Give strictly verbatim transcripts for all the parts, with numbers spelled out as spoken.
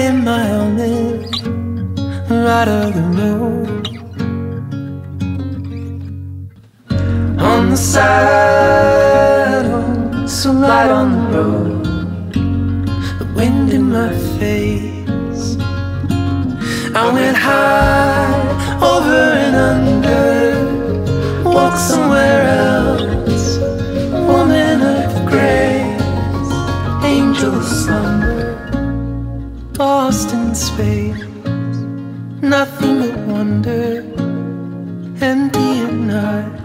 riding my own lips, right of the road. On the saddle, so light on the road, the wind in my face. I went high, over and under, walked somewhere else, woman of grace, angel of slumber, lost in space, nothing but wonder, empty and night.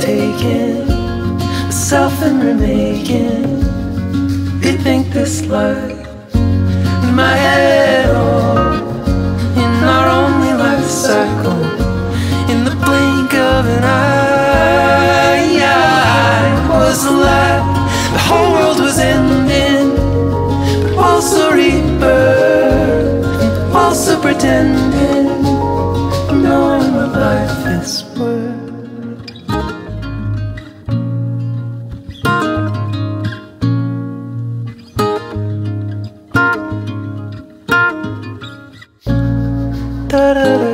Taking the self and remaking, they think this life in my head all in our only life circle, in the blink of an eye. I was alive, the whole world was ending, but also rebirth, also pretending, knowing what life is worth. Da da da.